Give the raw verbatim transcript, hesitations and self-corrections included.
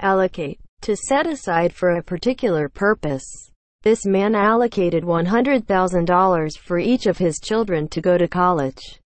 Allocate. To set aside for a particular purpose. This man allocated one hundred thousand dollars for each of his children to go to college.